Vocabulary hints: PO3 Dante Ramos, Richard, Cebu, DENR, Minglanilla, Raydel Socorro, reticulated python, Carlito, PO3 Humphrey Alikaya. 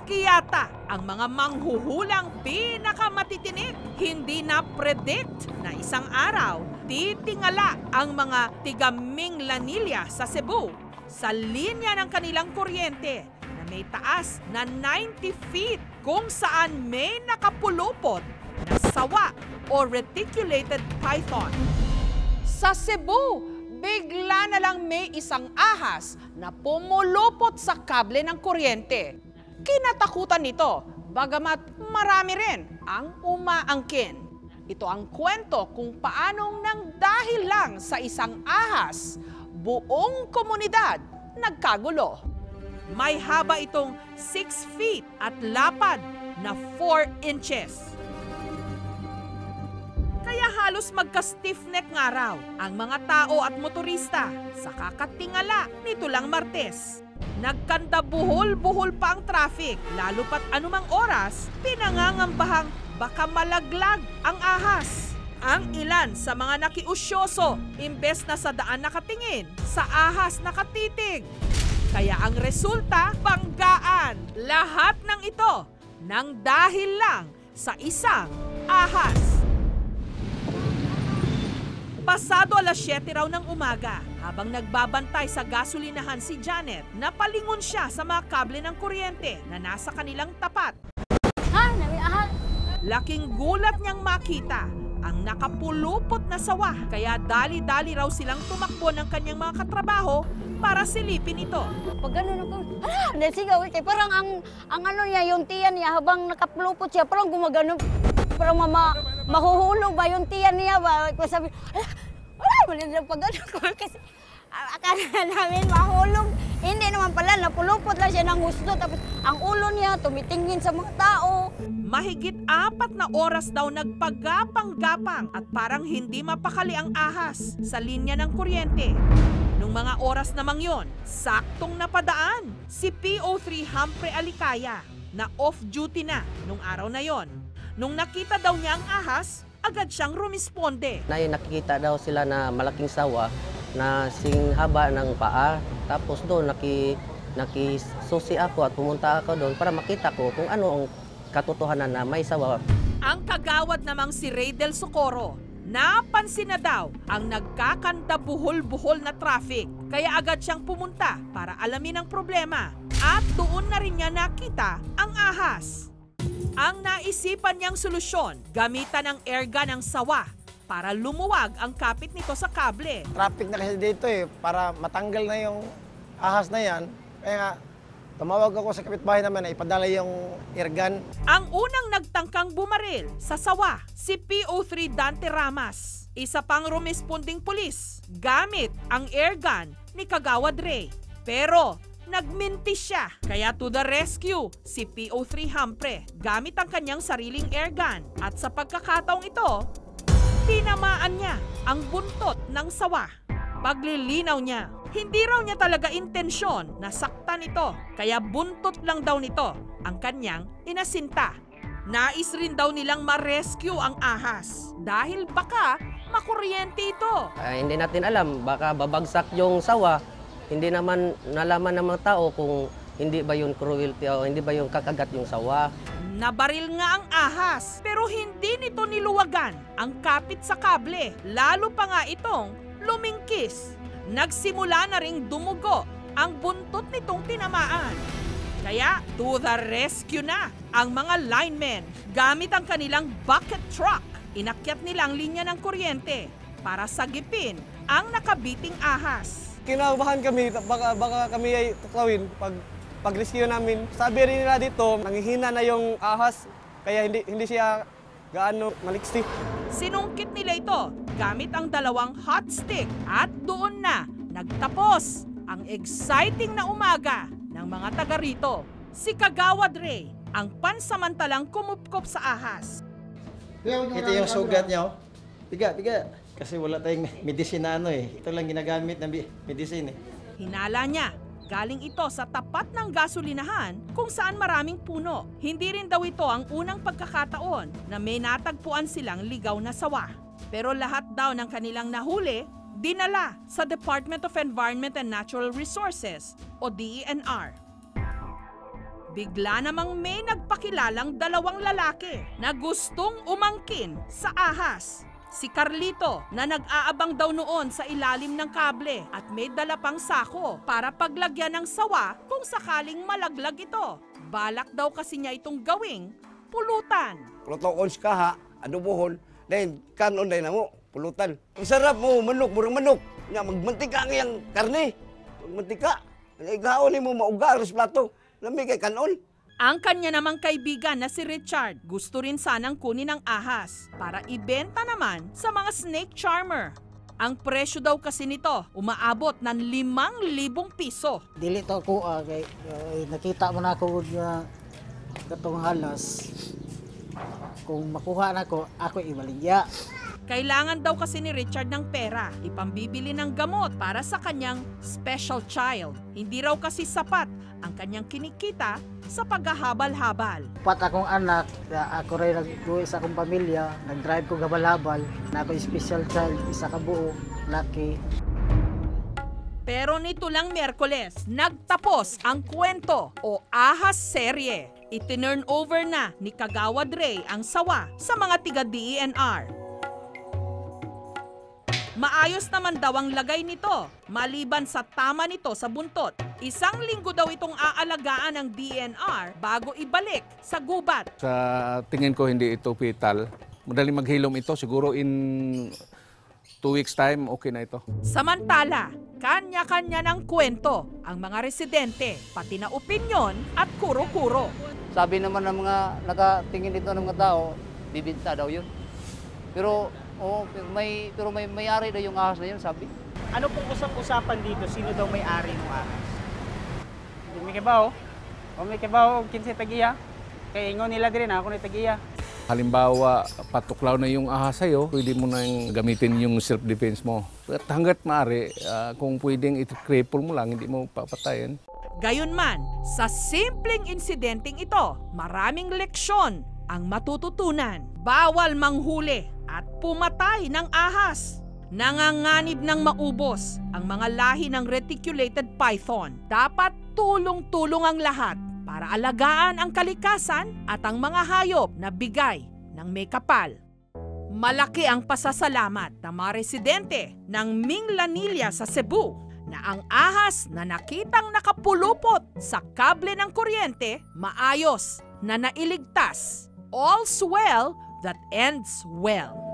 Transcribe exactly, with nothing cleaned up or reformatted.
Maski yata ang mga manghuhulang pinakamatitinik, hindi na-predict na isang araw titingala ang mga tiga Minglanilla sa Cebu sa linya ng kanilang kuryente na may taas na ninety feet kung saan may nakapulupot na sawa o reticulated python. Sa Cebu, bigla na lang may isang ahas na pumulupot sa kable ng kuryente. Kinatakutan nito, bagamat marami rin ang umaangkin. Ito ang kwento kung paanong nang dahil lang sa isang ahas, buong komunidad nagkagulo. May haba itong six feet at lapad na four inches. Kaya halos magka-stiff-neck nga raw ang mga tao at motorista sa kakatingala nito lang Martes. Nagkanda buhol-buhol pa ang traffic, lalo pat anumang oras, pinangangambahang baka malaglag ang ahas. Ang ilan sa mga nakiusyoso, imbes na sa daan nakatingin, sa ahas nakatitig. Kaya ang resulta, banggaan. Lahat ng ito, nang dahil lang sa isang ahas. Pasado alas siyete raw ng umaga, habang nagbabantay sa gasolinahan si Janet, napalingon siya sa mga kable ng kuryente na nasa kanilang tapat. Laking gulat niyang makita ang nakapulupot na sawa, kaya dali-dali raw silang tumakbo ng kanyang mga katrabaho para silipin ito. Pag gano'n ako, hala, nasigaw eh. Parang ang, ang ano niya, yung tiyan niya, habang nakapulupot siya, parang gumagano. Parang mama, mahuhulog ba yung tiyan niya ba? Sabi, wala, wala na pag ano ko kasi akala namin mahulog. Hindi naman pala, napulupot lang siya ng gusto. Tapos ang ulo niya tumitingin sa mga tao. Mahigit apat na oras daw nagpagapang-gapang at parang hindi mapakali ang ahas sa linya ng kuryente. Nung mga oras namang yon, saktong napadaan si P O three Humphrey Alikaya na off-duty na nung araw na yon. Nung nakita daw niya ang ahas, agad siyang rumisponde. Nay, nakikita daw sila na malaking sawa na singhaba ng paa. Tapos doon naki, nakisusi ako at pumunta ako doon para makita ko kung ano ang katotohanan na may sawa. Ang kagawad namang si Raydel Socorro, napansin na daw ang nagkakanda buhol-buhol na traffic. Kaya agad siyang pumunta para alamin ang problema. At doon na rin niya nakita ang ahas. Ang naisipan niyang solusyon, gamitan ang airgun ng sawa para lumuwag ang kapit nito sa kable. Traffic na kasi dito eh, para matanggal na yung ahas na yan. Kaya nga, tumawag ako sa kapitbahay naman na ipadala yung airgun. Ang unang nagtangkang bumaril sa sawa, si P O three Dante Ramos. Isa pang rumisponding pulis, gamit ang airgun ni Kagawad Ray. Pero nagminti siya. Kaya to the rescue, si P O three Humphrey gamit ang kanyang sariling airgun. At sa pagkakataong ito, tinamaan niya ang buntot ng sawa. Paglilinaw niya, hindi raw niya talaga intensyon na saktan ito. Kaya buntot lang daw nito ang kanyang inasinta. Nais rin daw nilang ma-rescue ang ahas dahil baka makuryente ito. Uh, hindi natin alam, baka babagsak yung sawa. Hindi naman nalaman ng mga tao kung hindi ba yung cruelty o hindi ba yung kakagat yung sawa. Nabaril nga ang ahas pero hindi nito niluwagan ang kapit sa kable. Lalo pa nga itong lumingkis. Nagsimula na ring dumugo ang buntot nitong tinamaan. Kaya to the rescue na ang mga linemen. Gamit ang kanilang bucket truck, inakyat nila ang linya ng kuryente para sagipin ang nakabiting ahas. Kinabahan kami, baka, baka kami ay tuklawin pag pag-rescue namin. Sabi rin nila dito, nanghihina na yung ahas, kaya hindi, hindi siya gaano maliksi. Sinungkit nila ito gamit ang dalawang hot stick at doon na nagtapos ang exciting na umaga ng mga taga rito. Si Kagawad Ray ang pansamantalang kumupkop sa ahas. Ito yung sugat niya. Tiga, tiga. Kasi wala tayong medisina ano eh. Ito lang ginagamit na medisina eh. Hinala niya. Galing ito sa tapat ng gasolinahan kung saan maraming puno. Hindi rin daw ito ang unang pagkakataon na may natagpuan silang ligaw na sawa. Pero lahat daw ng kanilang nahuli, dinala sa Department of Environment and Natural Resources o D E N R. Bigla namang may nagpakilalang dalawang lalaki na gustong umangkin sa ahas. Si Carlito na nag-aabang daw noon sa ilalim ng kable at may dala pang sako para paglagyan ng sawa kung sakaling malaglag ito. Balak daw kasi niya itong gawing pulutan. Protocols ka ha, adobohon, dahil kanon dahil na mo, pulutan. Ang sarap mo, manok, murang manok. Nga, magmantika ang iyang karne. Magmantika, ang igaon mo, mauga, aros plato. Lamig kay kanon. Ang kanya namang kaibigan na si Richard gusto rin sanang kunin ang ahas para ibenta naman sa mga snake charmer. Ang presyo daw kasi nito umaabot ng limang libong piso. Dili to ko uh, kay uh, nakita mo na ako uh, katong halas. Kung makuha na ko, ako ibaligya. Kailangan daw kasi ni Richard ng pera, ipambibili ng gamot para sa kanyang special child. Hindi raw kasi sapat ang kanyang kinikita sa paghahabal-habal. Pat akong anak, ako rin nag-uwi sa akong pamilya, nag-drive ko gabal-habal, na ako special child, isa ka buo, lucky. Pero nito lang Miyerkules, nagtapos ang kwento o ahas serye. Itinurn over na ni Kagawad Ray ang sawa sa mga tiga D E N R. Maayos naman daw ang lagay nito, maliban sa tama nito sa buntot. Isang linggo daw itong aalagaan ng D E N R bago ibalik sa gubat. Sa tingin ko hindi ito vital. Madali maghilom ito, siguro in two weeks time okay na ito. Samantala, kanya-kanya ng kwento ang mga residente, pati na opinyon at kuro-kuro. Sabi naman ng mga nakatingin dito ng mga tao, bibinta daw yun. Pero oh, may pero may may-ari daw yung ahas na yun, sabi. Ano pong usap-usapan dito? Sino daw may-ari ng ahas? Umikebaw. Umikebaw, kinsa tagiya? Kay ingon nila dire na ako ni tagiya. Halimbawa, patuklaw na yung ahas sa'yo, pwede mo nang gamitin yung self-defense mo. At hanggat maaari, uh, kung pwedeng i-cripple mo lang, hindi mo papatayin. Gayunman, sa simpleng insidenteng ito, maraming leksyon ang matututunan. Bawal manghuli at pumatay ng ahas. Nanganganib ng maubos ang mga lahi ng reticulated python. Dapat tulong-tulong ang lahat para alagaan ang kalikasan at ang mga hayop na bigay ng may kapal. Malaki ang pasasalamat ng mga residente ng Minglanilla sa Cebu na ang ahas na nakitang nakapulupot sa kable ng kuryente maayos na nailigtas. All's well that ends well.